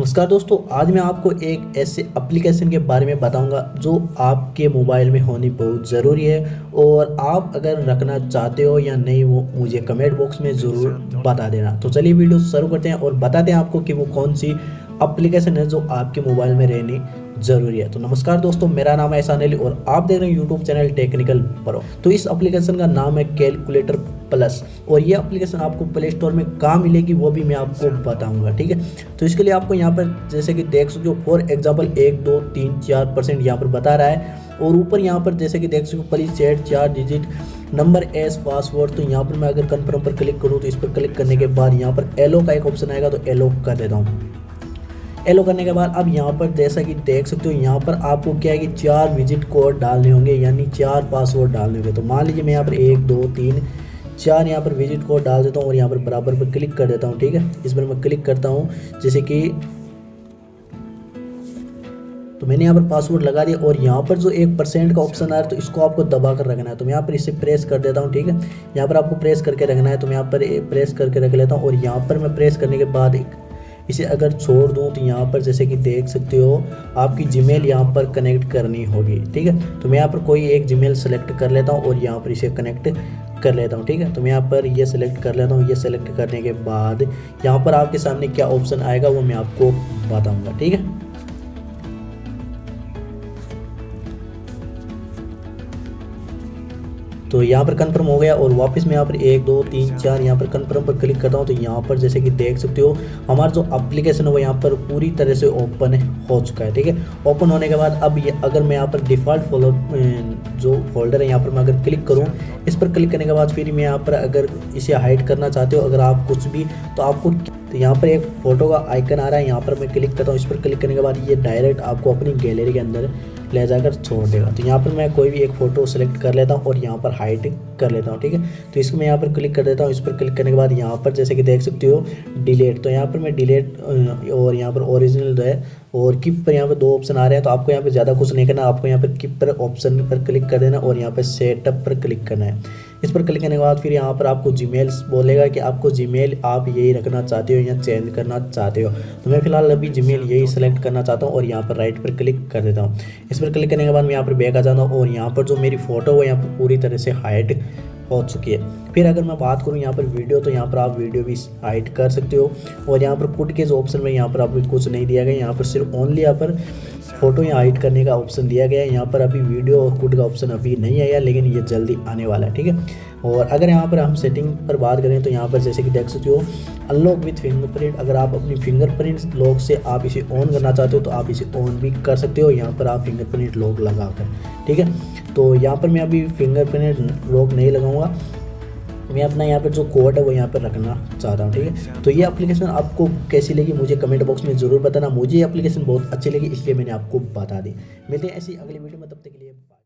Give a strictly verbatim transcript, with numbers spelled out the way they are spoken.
नमस्कार दोस्तों, आज मैं आपको एक ऐसे एप्लीकेशन के बारे में बताऊंगा जो आपके मोबाइल में होनी बहुत ज़रूरी है और आप अगर रखना चाहते हो या नहीं वो मुझे कमेंट बॉक्स में ज़रूर बता देना। तो चलिए वीडियो शुरू करते हैं और बताते हैं आपको कि वो कौन सी एप्लीकेशन है जो आपके मोबाइल में रहनी ज़रूरी है। तो नमस्कार दोस्तों, मेरा नाम है एहसान अली और आप देख रहे हैं यूट्यूब चैनल टेक्निकल प्रो। तो इस एप्लीकेशन का नाम है कैलकुलेटर प्लस और ये एप्लीकेशन आपको प्ले स्टोर में कहाँ मिलेगी वो भी मैं आपको बताऊंगा, ठीक है। तो इसके लिए आपको यहाँ पर जैसे कि देख सकते हो, फॉर एग्जांपल एक दो तीन चार परसेंट यहाँ पर बता रहा है और ऊपर यहाँ पर जैसे कि देख सकते हो प्लीज सेट चार डिजिट नंबर एस पासवर्ड। तो यहाँ पर मैं अगर कन्फर्म पर क्लिक करूँ तो इस पर क्लिक करने के बाद यहाँ पर एलो का एक ऑप्शन आएगा, तो एलो कर देता हूँ। एलो करने के बाद अब यहाँ पर जैसा कि देख सकते हो यहाँ पर आपको क्या है कि चार विजिट कोड डालने होंगे यानी चार पासवर्ड डालने होंगे। तो मान लीजिए मैं यहाँ पर एक दो तीन चार यहाँ पर विजिट कोड डाल देता हूँ और यहाँ पर बराबर पर क्लिक कर देता हूँ, ठीक है। इस पर मैं क्लिक करता हूँ जैसे कि, तो मैंने यहाँ पर पासवर्ड लगा दिया और यहाँ पर जो एक परसेंट का ऑप्शन आ रहा है तो इसको आपको दबा कर रखना है। तो मैं यहाँ पर इसे प्रेस कर देता हूँ, ठीक है। यहाँ पर आपको प्रेस करके रखना है, तो मैं यहाँ पर प्रेस करके रख लेता हूँ और यहाँ पर मैं प्रेस करने के बाद एक इसे अगर छोड़ दूँ तो यहाँ पर जैसे कि देख सकते हो आपकी जीमेल यहाँ पर कनेक्ट करनी होगी, ठीक है। तो मैं यहाँ पर कोई एक जीमेल सेलेक्ट कर लेता हूँ और यहाँ पर इसे कनेक्ट कर लेता हूँ, ठीक है। तो मैं यहाँ पर ये सेलेक्ट कर लेता हूँ। ये सेलेक्ट करने के बाद यहाँ पर आपके सामने क्या ऑप्शन आएगा वो मैं आपको बताऊँगा, ठीक है। तो यहाँ पर कन्फर्म हो गया और वापस मैं यहाँ पर एक दो तीन चार यहाँ पर कन्फर्म पर क्लिक करता हूँ। तो यहाँ पर जैसे कि देख सकते हो हमारा जो एप्लीकेशन है वो यहाँ पर पूरी तरह से ओपन हो चुका है, ठीक है। ओपन होने के बाद अब ये अगर मैं यहाँ पर डिफ़ॉल्ट फॉलो जो फोल्डर है यहाँ पर मैं अगर क्लिक करूँ, इस पर क्लिक करने के बाद फिर मैं यहाँ पर अगर इसे हाइड करना चाहते हो अगर आप कुछ भी तो आपको, तो यहाँ पर एक फ़ोटो का आइकन आ रहा है, यहाँ पर मैं क्लिक करता हूँ। इस पर क्लिक करने के बाद ये डायरेक्ट आपको अपनी गैलरी के अंदर ले जाकर छोड़ देगा। तो यहाँ पर मैं कोई भी एक फ़ोटो सेलेक्ट कर लेता हूँ और यहाँ पर हाइड कर लेता हूँ, ठीक है। तो इसको मैं यहाँ पर क्लिक कर देता हूँ। इस पर क्लिक करने के बाद यहाँ पर जैसे कि देख सकते हो डिलीट, तो यहाँ पर मैं डिलीट और यहाँ पर ओरिजिनल जो है और कीप पर यहाँ पर दो ऑप्शन आ रहे हैं। तो आपको यहाँ पर ज़्यादा कुछ नहीं करना, आपको यहाँ पर कीप पर ऑप्शन पर क्लिक कर देना और यहाँ पर सेटअप पर क्लिक करना है। इस पर क्लिक करने के बाद फिर यहाँ पर आपको जीमेल बोलेगा कि आपको जीमेल आप यही रखना चाहते हो या चेंज करना चाहते हो। तो मैं फिलहाल अभी जीमेल यही सेलेक्ट करना चाहता हूँ और यहाँ पर राइट पर क्लिक कर देता हूँ। इस पर क्लिक करने के बाद मैं यहाँ पर बैक आ जाता हूँ और यहाँ पर जो मेरी फ़ोटो है यहाँ पर पूरी तरह से हाइड हो चुकी है। फिर अगर मैं बात करूँ यहाँ पर वीडियो, तो यहाँ पर आप वीडियो भी हाइड कर सकते हो और यहाँ पर पुट के जो ऑप्शन में यहाँ पर आपको कुछ नहीं दिया गया, यहाँ पर सिर्फ ओनली यहाँ पर फ़ोटो यहाँ हाइड करने का ऑप्शन दिया गया है। यहाँ पर अभी वीडियो और पुट का ऑप्शन अभी नहीं आया लेकिन ये जल्दी आने वाला है, ठीक है। और अगर यहाँ पर हम सेटिंग पर बात करें तो यहाँ पर जैसे कि देख सकते हो अनलॉक विथ फिंगरप्रिंट, अगर आप अपनी फिंगरप्रिंट लॉक से आप इसे ऑन करना चाहते हो तो आप इसे ऑन भी कर सकते हो। यहाँ पर आप फिंगरप्रिंट लॉक लगाकर, ठीक है। तो यहाँ पर मैं अभी फिंगरप्रिंट लॉक नहीं लगाऊंगा, मैं अपना यहाँ पर जो कोड है वो यहाँ पर रखना चाहता हूँ, ठीक है। तो ये एप्लीकेशन आपको कैसी लगी मुझे कमेंट बॉक्स में ज़रूर बताना। मुझे ये एप्लीकेशन बहुत अच्छी लगी इसलिए मैंने आपको बता दी। मिलते हैं ऐसी अगली वीडियो में, तब तक के लिए बाय।